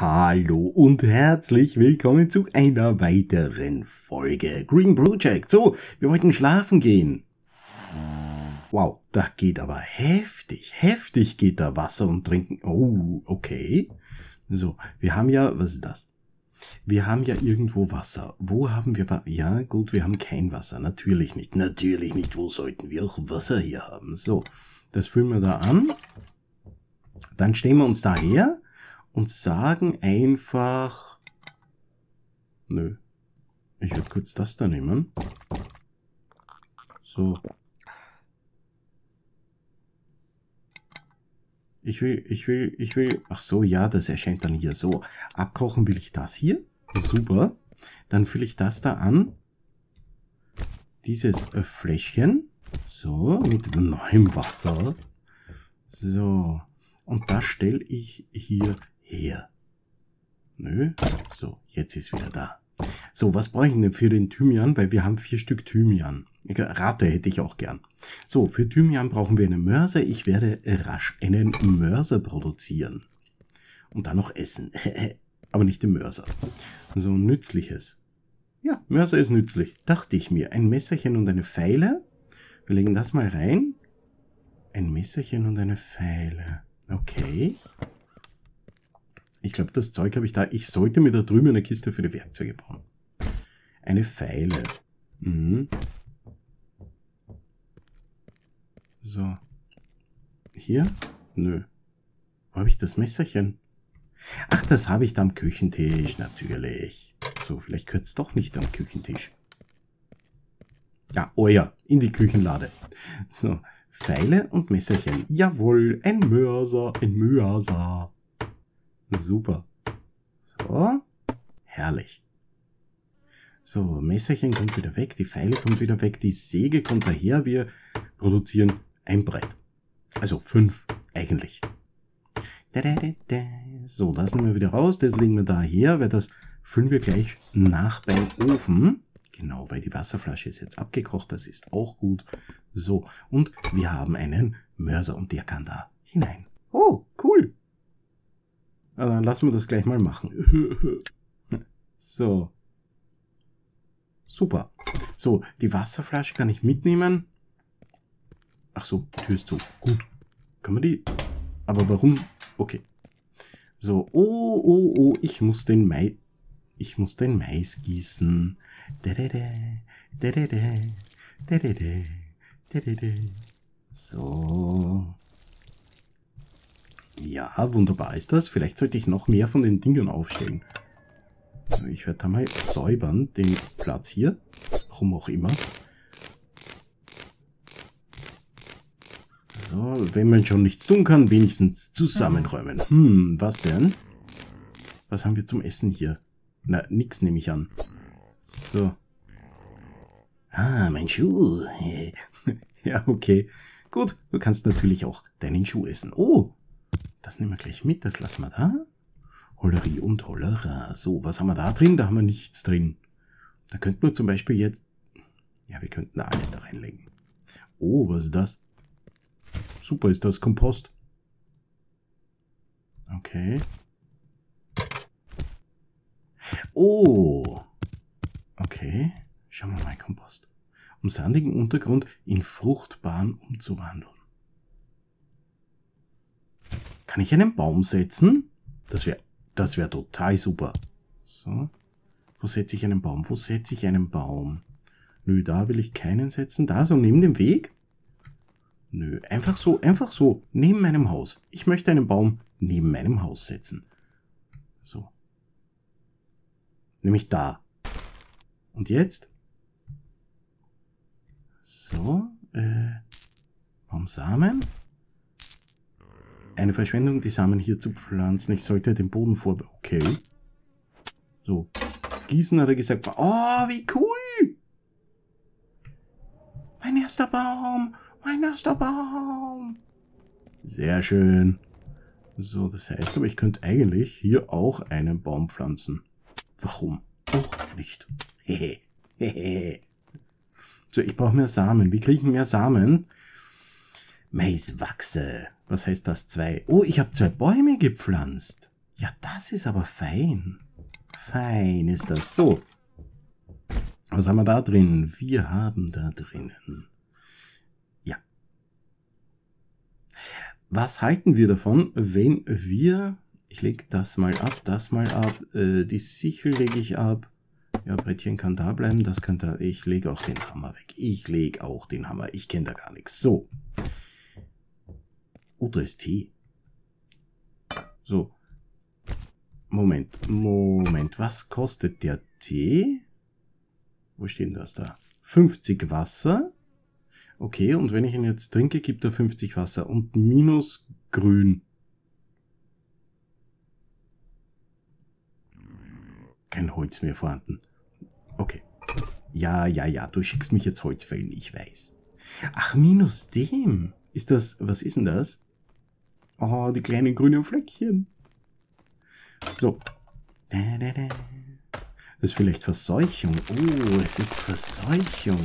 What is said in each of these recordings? Hallo und herzlich willkommen zu einer weiteren Folge Green Project. So, wir wollten schlafen gehen. Wow, da geht aber heftig geht da Wasser und Trinken. Oh, okay. So, wir haben ja, was ist das? Wir haben ja irgendwo Wasser. Wo haben wir Wasser? Ja, gut, wir haben kein Wasser. Natürlich nicht. Natürlich nicht. Wo sollten wir auch Wasser hier haben? So, das füllen wir da an. Dann stellen wir uns da her und sagen einfach... Nö. Ich werde kurz das da nehmen. So. Ich will... Ach so, ja, das erscheint dann hier so. Abkochen will ich das hier. Super. Dann fülle ich das da an. Dieses Fläschchen. So, mit neuem Wasser. So. Und das stelle ich hier her. Nö. So, jetzt ist wieder da. So, was brauche ich denn für den Thymian? Weil wir haben 4 Stück Thymian. Rate hätte ich auch gern. So, für Thymian brauchen wir eine Mörser. Ich werde rasch einen Mörser produzieren. Und dann noch essen. Aber nicht den Mörser. So ein nützliches. Ja, Mörser ist nützlich. Dachte ich mir. Ein Messerchen und eine Feile. Wir legen das mal rein. Ein Messerchen und eine Feile. Okay. Ich glaube, das Zeug habe ich da. Ich sollte mir da drüben eine Kiste für die Werkzeuge bauen. Eine Feile. Mhm. So. Hier? Nö. Wo habe ich das Messerchen? Ach, das habe ich da am Küchentisch, natürlich. So, vielleicht gehört es doch nicht am Küchentisch. Ja, euer. In die Küchenlade. So. Pfeile und Messerchen. Jawohl, ein Mörser, ein Mörser. Super. So, herrlich. So, Messerchen kommt wieder weg, die Pfeile kommt wieder weg, die Säge kommt daher. Wir produzieren ein Brett. Also 5 eigentlich. So, das nehmen wir wieder raus, das legen wir daher, weil das füllen wir gleich nach beim Ofen. Genau, weil die Wasserflasche ist jetzt abgekocht, das ist auch gut. So, und wir haben einen Mörser und der kann da hinein. Oh, cool. Also dann lassen wir das gleich mal machen. So. Super. So, die Wasserflasche kann ich mitnehmen. Ach so, Tür ist zu. Gut. Können wir die... Aber warum? Okay. So, oh, ich muss den Mais... Ich muss den Mais gießen. So. Ja, wunderbar ist das. Vielleicht sollte ich noch mehr von den Dingern aufstellen. Also ich werde da mal säubern, den Platz hier. Warum auch immer. So, wenn man schon nichts tun kann, wenigstens zusammenräumen. Hm, was denn? Was haben wir zum Essen hier? Na, nix nehme ich an. So. Ah, mein Schuh. Ja, okay. Gut, du kannst natürlich auch deinen Schuh essen. Oh, das nehmen wir gleich mit. Das lassen wir da. Hollerie und Hollera. So, was haben wir da drin? Da haben wir nichts drin. Da könnten wir zum Beispiel jetzt... Ja, wir könnten da alles da reinlegen. Oh, was ist das? Super, ist das Kompost. Okay. Oh, okay. Schauen wir mal, Kompost. Um sandigen Untergrund in fruchtbaren umzuwandeln. Kann ich einen Baum setzen? Das wär total super. So, wo setze ich einen Baum? Wo setze ich einen Baum? Nö, da will ich keinen setzen. Da, so neben dem Weg? Nö, einfach so, neben meinem Haus. Ich möchte einen Baum neben meinem Haus setzen. So. Nämlich da. Und jetzt? So. Baumsamen. Eine Verschwendung, die Samen hier zu pflanzen. Ich sollte den Boden vorbereiten. Okay. So. Gießen hat er gesagt. Oh, wie cool! Mein erster Baum! Mein erster Baum! Sehr schön. So, das heißt aber, ich könnte eigentlich hier auch einen Baum pflanzen. Warum? Auch nicht. So, ich brauche mehr Samen. Wie kriege ich mehr Samen? Maiswachse. Was heißt das? 2? Oh, ich habe 2 Bäume gepflanzt. Ja, das ist aber fein. Fein ist das. So. Was haben wir da drin? Wir haben da drinnen. Ja. Was halten wir davon, wenn wir... Ich lege das mal ab, die Sichel lege ich ab. Ja, Brettchen kann da bleiben, das kann da... Ich lege auch den Hammer weg. Ich lege auch den Hammer. Ich kenne da gar nichts. So. Oder ist Tee. So. Moment. Was kostet der Tee? Wo steht das da? 50 Wasser. Okay, und wenn ich ihn jetzt trinke, gibt er 50 Wasser. Und minus grün. Kein Holz mehr vorhanden. Okay. Ja, du schickst mich jetzt Holz fällen, ich weiß. Ach, minus dem. Ist das, was ist denn das? Oh, die kleinen grünen Fleckchen. So. Das ist vielleicht Verseuchung. Oh, es ist Verseuchung.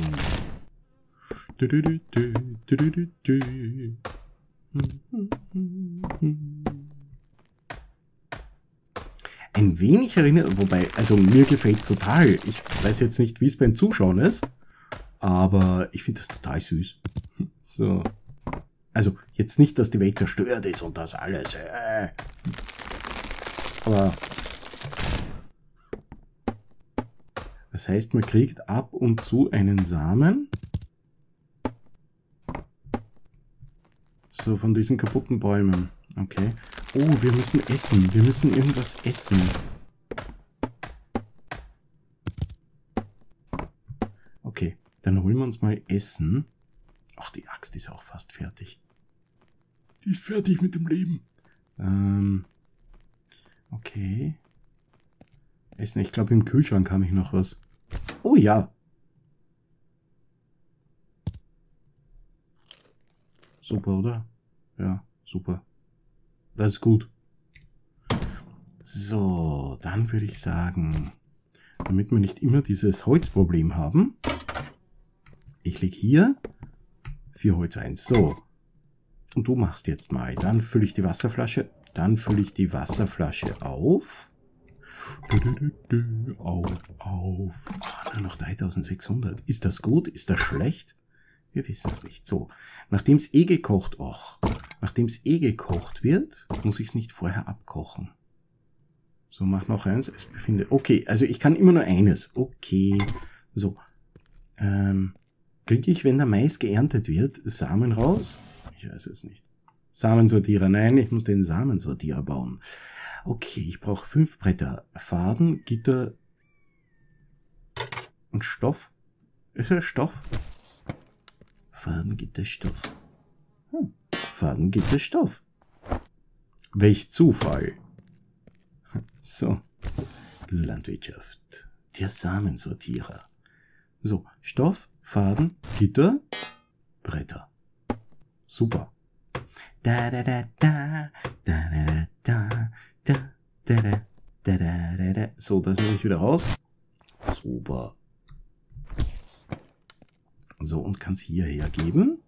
Ein wenig erinnert, wobei, also mir gefällt es total. Ich weiß jetzt nicht, wie es beim Zuschauen ist, aber ich finde das total süß. So. Also, jetzt nicht, dass die Welt zerstört ist und das alles. Aber das heißt, man kriegt ab und zu einen Samen. So, von diesen kaputten Bäumen. Okay. Oh, wir müssen essen. Wir müssen irgendwas essen. Okay, dann holen wir uns mal Essen. Ach, die Axt ist auch fast fertig. Die ist fertig mit dem Leben. Okay. Essen, ich glaube, im Kühlschrank habe ich noch was. Oh ja. Super, oder? Ja, super. Das ist gut. So, dann würde ich sagen, damit wir nicht immer dieses Holzproblem haben, ich lege hier 4 Holz ein. So. Und du machst jetzt mal. Dann fülle ich die Wasserflasche. Dann fülle ich die Wasserflasche auf. Auf. Oh, nur noch 3600. Ist das gut? Ist das schlecht? Wir wissen es nicht. So, nachdem es eh gekocht, wird, muss ich es nicht vorher abkochen. So, mach noch eins. Es befindet. Okay, also ich kann immer nur eines. Okay. So. Kriege ich, wenn der Mais geerntet wird, Samen raus? Ich weiß es nicht. Samensortierer. Nein, ich muss den Samensortierer bauen. Okay, ich brauche 5 Bretter. Faden, Gitter und Stoff. Ist er Stoff? Faden, Gitter, Stoff. Faden, Gitter, Stoff. Welch Zufall. So. Landwirtschaft. Der Samensortierer. So, Stoff. Faden, Gitter, Bretter. Super. So, das nehme ich wieder raus. Super. So, und kann es hierher geben.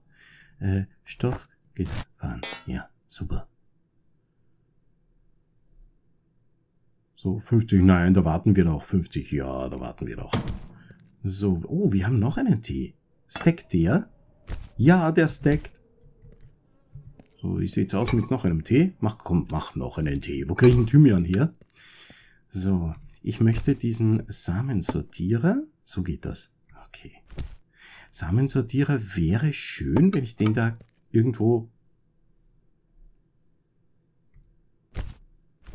Stoff, Gitter, Faden. Ja, super. So, 50. Nein, da warten wir noch. 50. Ja, da warten wir noch. So, oh, wir haben noch einen Tee. Stackt der? Ja, der stackt. So, wie sieht's aus mit noch einem Tee? Komm, mach noch einen Tee. Wo kriege ich einen Thymian her? So, ich möchte diesen Samensortierer. So geht das. Okay. Samensortierer wäre schön, wenn ich den da irgendwo...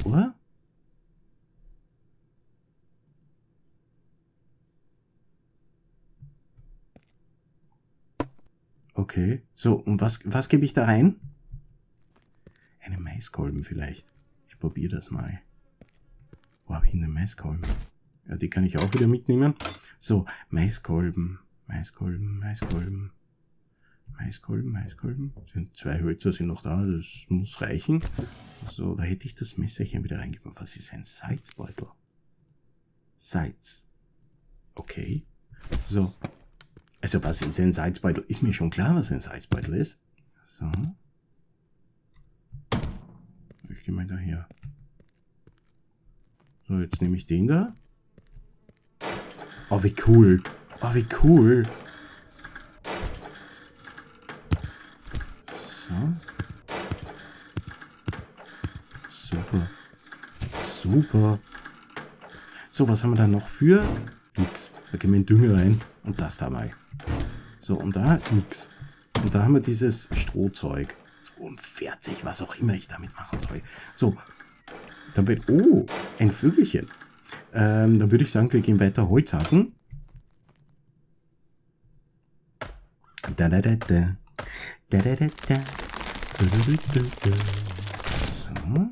Oder? Okay, so, und was gebe ich da rein? Einen Maiskolben vielleicht. Ich probiere das mal. Wo habe ich denn den Maiskolben? Ja, die kann ich auch wieder mitnehmen. So, Maiskolben. Sind 2 Hölzer sind noch da, das muss reichen. So, da hätte ich das Messerchen wieder reingemacht. Was ist ein Salzbeutel? Salz. Okay. So. Also was ist ein Salzbeutel? Ist mir schon klar, was ein Salzbeutel ist. So. Ich gehe mal daher. So, jetzt nehme ich den da. Oh, wie cool. Oh, wie cool. So. Super. Super. So, was haben wir da noch für? Nix. Da gehen wir in Dünger rein. Und das da mal. So, und da nix. Und da haben wir dieses Strohzeug. 42, was auch immer ich damit machen soll. So. Dann wird... Oh, ein Vögelchen. Dann würde ich sagen, wir gehen weiter Holz hacken. Da da da da. Da da da da. Da da da da. So.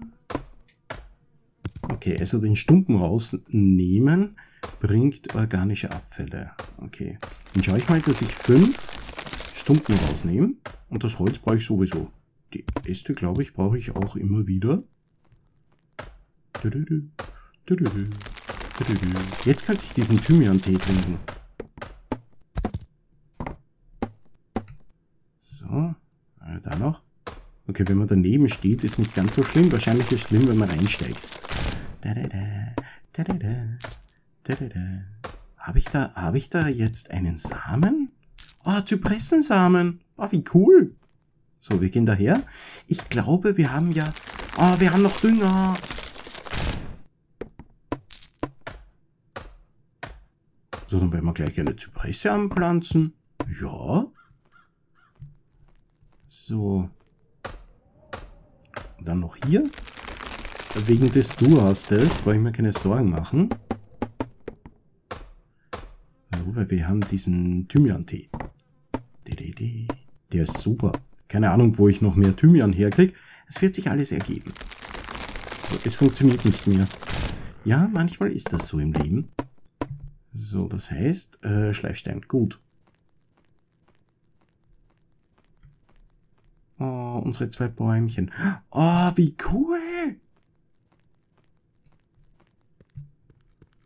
Okay, also den Stumpen rausnehmen bringt organische Abfälle. Okay. Dann schaue ich mal, dass ich 5 Stumpen rausnehme. Und das Holz brauche ich sowieso. Die Äste, glaube ich, brauche ich auch immer wieder. Jetzt könnte ich diesen Thymian-Tee trinken. So, da noch. Okay, wenn man daneben steht, ist nicht ganz so schlimm. Wahrscheinlich ist es schlimm, wenn man reinsteigt. Habe ich da jetzt einen Samen? Oh, Zypressensamen. Oh, wie cool. So, wir gehen daher. Ich glaube, wir haben ja... Oh, wir haben noch Dünger. So, dann werden wir gleich eine Zypresse anpflanzen. Ja. So. Und dann noch hier. Wegen des Durastes brauche ich mir keine Sorgen machen. So, weil wir haben diesen Thymian-Tee. Der ist super. Keine Ahnung, wo ich noch mehr Thymian herkriege. Es wird sich alles ergeben. So, es funktioniert nicht mehr. Ja, manchmal ist das so im Leben. So, das heißt, Schleifstein, gut. Oh, unsere 2 Bäumchen. Oh, wie cool!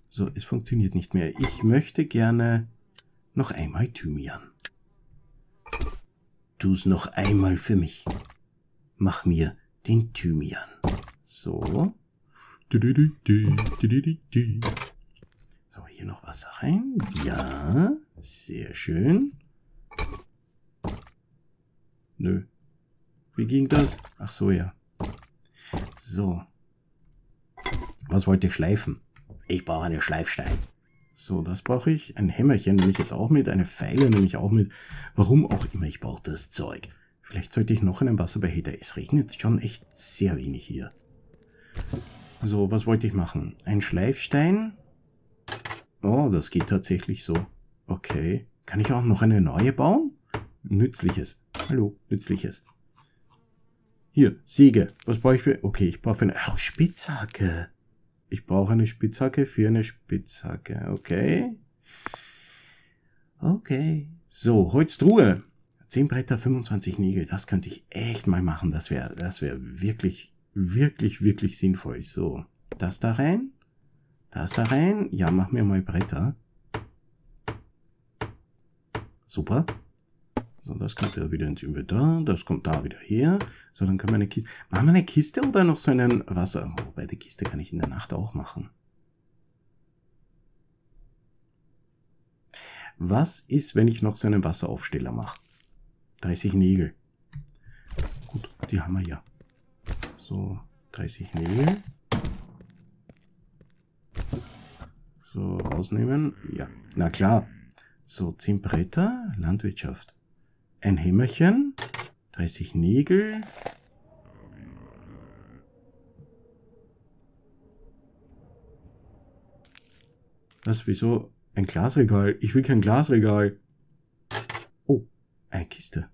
So, es funktioniert nicht mehr. Ich möchte gerne noch einmal Thymian. Tu's noch einmal für mich. Mach mir den Thymian. So. So, hier noch Wasser rein. Ja, sehr schön. Nö. Wie ging das? Ach so, ja. So. Was wollte ich schleifen? Ich brauche einen Schleifstein. So, das brauche ich. Ein Hämmerchen nehme ich jetzt auch mit. Eine Feile nehme ich auch mit. Warum auch immer, ich brauche das Zeug. Vielleicht sollte ich noch einen Wasserbehälter. Es regnet schon echt sehr wenig hier. So, was wollte ich machen? Ein Schleifstein... Oh, das geht tatsächlich so. Okay. Kann ich auch noch eine neue bauen? Nützliches. Hallo, Nützliches. Hier, Säge. Was brauche ich für... Okay, ich brauche für eine... Oh, Spitzhacke. Ich brauche eine Spitzhacke für eine Spitzhacke. Okay. Okay. So, Holztruhe. 10 Bretter, 25 Nägel. Das könnte ich echt mal machen. Das wäre wirklich, wirklich, wirklich sinnvoll. So, das da rein. Das da rein. Ja, mach mir mal Bretter. Super. So, das kommt ja wieder ins Inventar. Das kommt da wieder her. So, dann können wir eine Kiste... Machen wir eine Kiste oder noch so einen Wasser? Wobei, die Kiste kann ich in der Nacht auch machen. Was ist, wenn ich noch so einen Wasseraufsteller mache? 30 Nägel. Gut, die haben wir ja. So, 30 Nägel. So, rausnehmen. Ja, na klar. So, 10 Bretter, Landwirtschaft. Ein Hämmerchen, 30 Nägel. Was, wieso? Ein Glasregal. Ich will kein Glasregal. Oh, eine Kiste.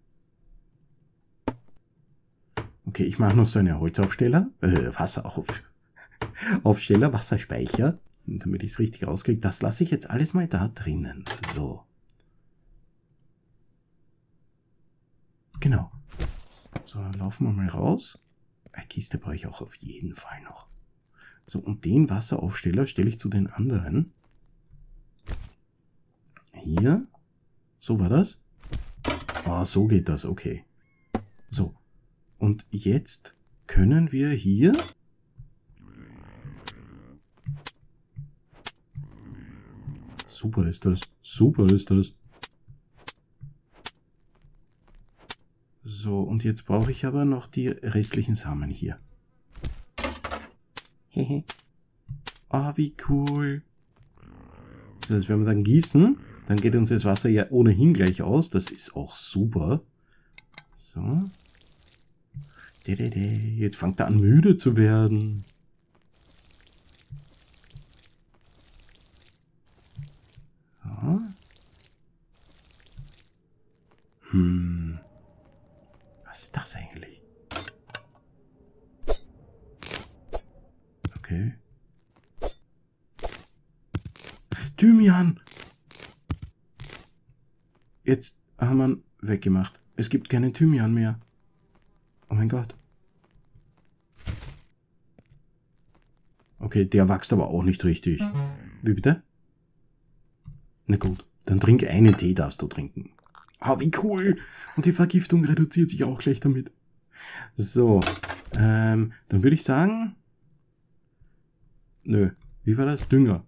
Okay, ich mache noch so eine Holzaufsteller. Wasseraufsteller, Wasserspeicher. Damit ich es richtig rauskriege. Das lasse ich jetzt alles mal da drinnen. So. Genau. So, dann laufen wir mal raus. Eine Kiste brauche ich auch auf jeden Fall noch. So, und den Wasseraufsteller stelle ich zu den anderen. Hier. So war das. Ah, so geht das. Okay. So. Und jetzt können wir hier... super ist das. Super ist das. So, und jetzt brauche ich aber noch die restlichen Samen hier. Hehe. Ah, wie cool. So, das werden wir dann gießen. Dann geht uns das Wasser ja ohnehin gleich aus. Das ist auch super. So. Jetzt fängt er an, müde zu werden. So. Hm. Was ist das eigentlich? Okay. Thymian! Jetzt haben wir ihn weggemacht. Es gibt keinen Thymian mehr. Oh mein Gott. Okay, der wächst aber auch nicht richtig. Wie bitte? Na gut, dann trink einen Tee, darfst du trinken. Ah, wie cool. Und die Vergiftung reduziert sich auch gleich damit. So, dann würde ich sagen... Nö, wie war das? Dünger.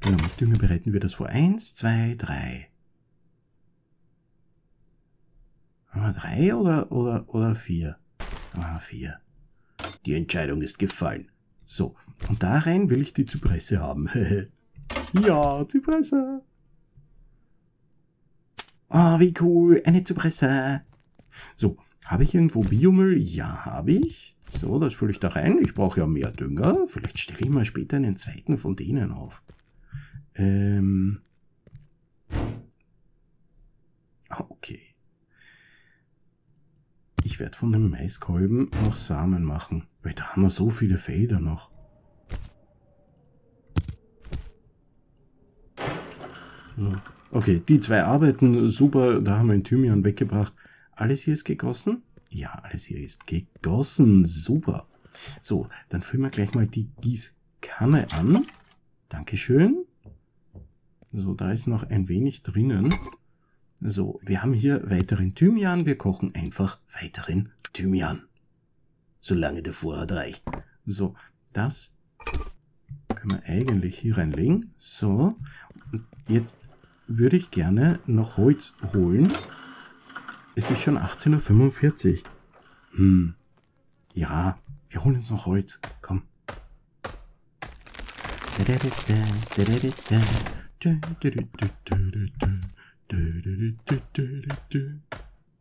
Genau, mit Dünger bereiten wir das vor. 1, 2, 3. Haben wir 3 oder 4? Ah, 4. Die Entscheidung ist gefallen. So, und da rein will ich die Zypresse haben. Ja, Zypresse. Ah, wie cool. Eine Zypresse. So, habe ich irgendwo Biomüll? Ja, habe ich. So, das fülle ich da rein. Ich brauche ja mehr Dünger. Vielleicht stelle ich mal später einen zweiten von denen auf. Okay. Ich werde von den Maiskolben noch Samen machen. Weil da haben wir so viele Felder noch. So. Okay, die 2 arbeiten super. Da haben wir den Thymian weggebracht. Alles hier ist gegossen? Ja, alles hier ist gegossen. Super. So, dann füllen wir gleich mal die Gießkanne an. Dankeschön. So, da ist noch ein wenig drinnen. So, wir haben hier weiteren Thymian. Wir kochen einfach weiteren Thymian. Solange der Vorrat reicht. So, das können wir eigentlich hier reinlegen. So, jetzt würde ich gerne noch Holz holen. Es ist schon 18:45 Uhr. Hm. Ja, wir holen uns noch Holz. Komm.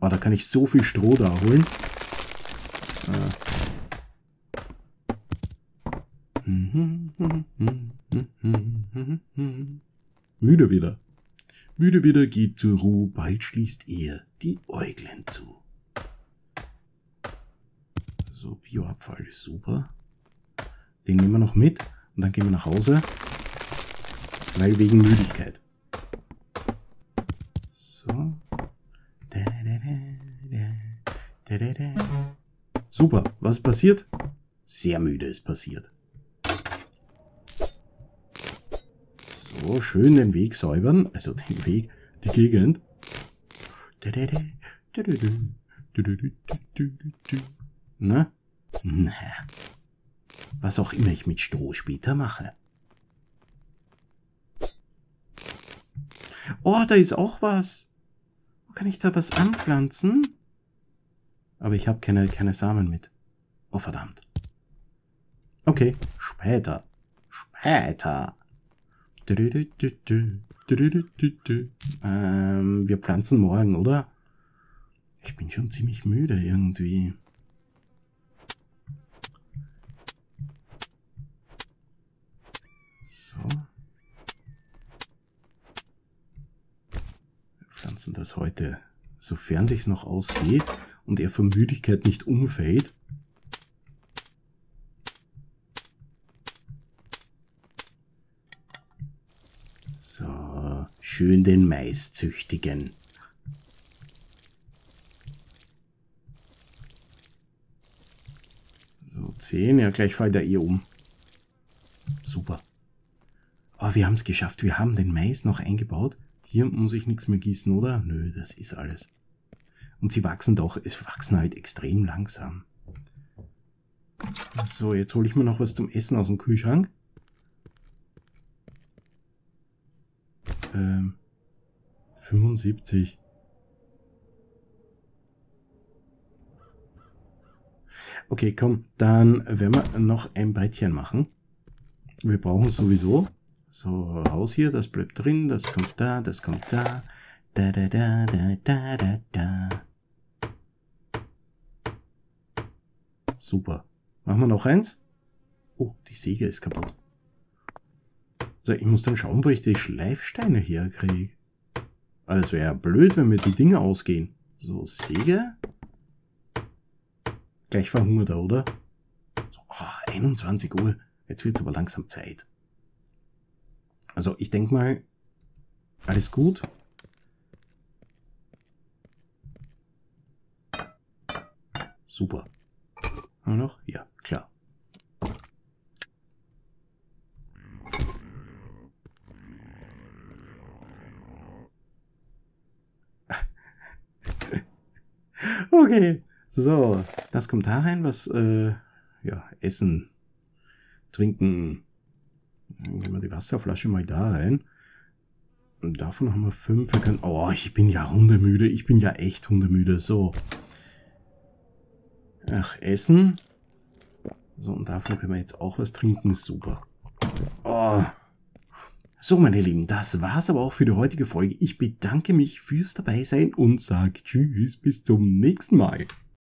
Oh, da kann ich so viel Stroh da holen. Müde wieder. Müde wieder, geht zur Ruhe, bald schließt ihr die Äuglein zu. So, Bioabfall ist super. Den nehmen wir noch mit und dann gehen wir nach Hause. Weil wegen Müdigkeit. So. Super, was passiert? Sehr müde ist passiert. So, schön den Weg säubern. Also den Weg, die Gegend. Na? Na. Was auch immer ich mit Stroh später mache. Oh, da ist auch was. Wo kann ich da was anpflanzen? Aber ich habe keine Samen mit. Oh, verdammt. Okay, später. Später. Wir pflanzen morgen, oder? Ich bin schon ziemlich müde irgendwie. So. Wir pflanzen das heute, sofern sich's noch ausgeht und er von Müdigkeit nicht umfällt. Schön den Mais züchtigen. So, 10. Ja, gleich fällt er eh um. Super. Oh, wir haben es geschafft. Wir haben den Mais noch eingebaut. Hier muss ich nichts mehr gießen, oder? Nö, das ist alles. Und sie wachsen doch. Es wachsen halt extrem langsam. So, jetzt hole ich mir noch was zum Essen aus dem Kühlschrank. 75. Okay, komm, dann werden wir noch ein Brettchen machen. Wir brauchen sowieso so raus hier, das bleibt drin, das kommt da, das kommt da. Da, da, da, da, da, da, da. Super. Machen wir noch eins. Oh, die Säge ist kaputt. So, ich muss dann schauen, wo ich die Schleifsteine herkriege. Also wäre ja blöd, wenn mir die Dinge ausgehen. So, Säge. Gleich verhungert er, oder? So, oh, 21 Uhr. Jetzt wird es aber langsam Zeit. Also ich denke mal, alles gut. Super. Haben wir noch? Ja, klar. Okay. So, das kommt da rein, was, ja, essen, trinken. Dann gehen wir die Wasserflasche mal da rein. Und davon haben wir 5. Wir können, oh, ich bin ja hundemüde. Ich bin ja echt hundemüde. So. Ach, essen. So, und davon können wir jetzt auch was trinken. Super. Oh. So, meine Lieben, das war's aber auch für die heutige Folge. Ich bedanke mich fürs Dabeisein und sage Tschüss, bis zum nächsten Mal.